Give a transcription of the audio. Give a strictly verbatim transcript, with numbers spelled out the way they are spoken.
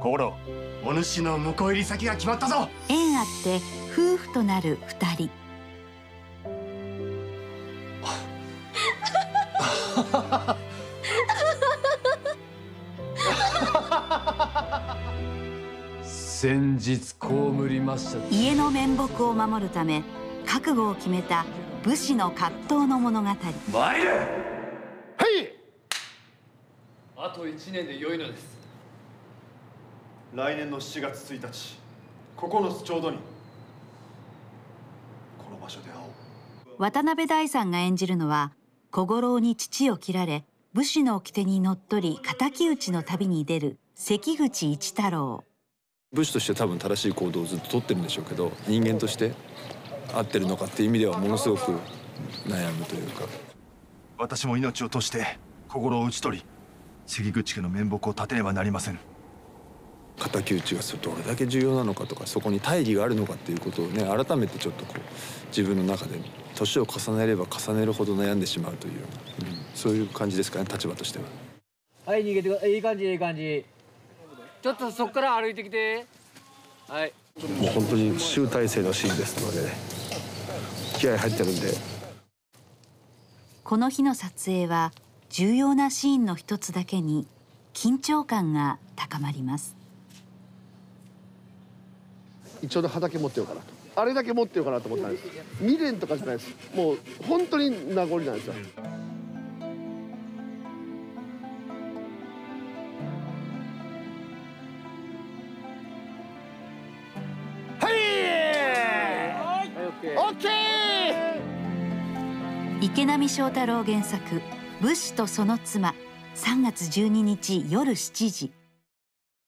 コロ、お主の婿入り先が決まったぞ。縁あって夫婦となる二人。先日被りました。家の面目を守るため覚悟を決めた武士の葛藤の物語。参れ。はい。あといちねんで良いのです。来年のしちがつついたち、ここのつちょうどにこの場所で会おう。渡辺大さんが演じるのは、小五郎に父を切られ武士の掟にのっとり敵討ちの旅に出る関口一太郎。武士として多分正しい行動をずっと取ってるんでしょうけど、人間として合ってるのかっていう意味ではものすごく悩むというか。私も命を賭して小五郎を討ち取り、関口家の面目を立てねばなりませぬ。敵討ちがどれだけ重要なのかとか、そこに大義があるのかっていうことをね、改めてちょっとこう自分の中で年を重ねれば重ねるほど悩んでしまうというような、うん、そういう感じですかね、立場としては。はい、逃げてください。いい感じ、いい感じ。ちょっとそこから歩いてきて。はい。もう本当に集大成のシーンですので、ね、気合入ってるんで。この日の撮影は重要なシーンの一つだけに緊張感が高まります。一応の畑持ってようかなと、あれだけ持ってようかなと思ったんです。未練とかじゃないです、もう本当に名残なんですよ。はい、オッケー。池波正太郎原作、武士とその妻、さんがつじゅうににち夜しちじ。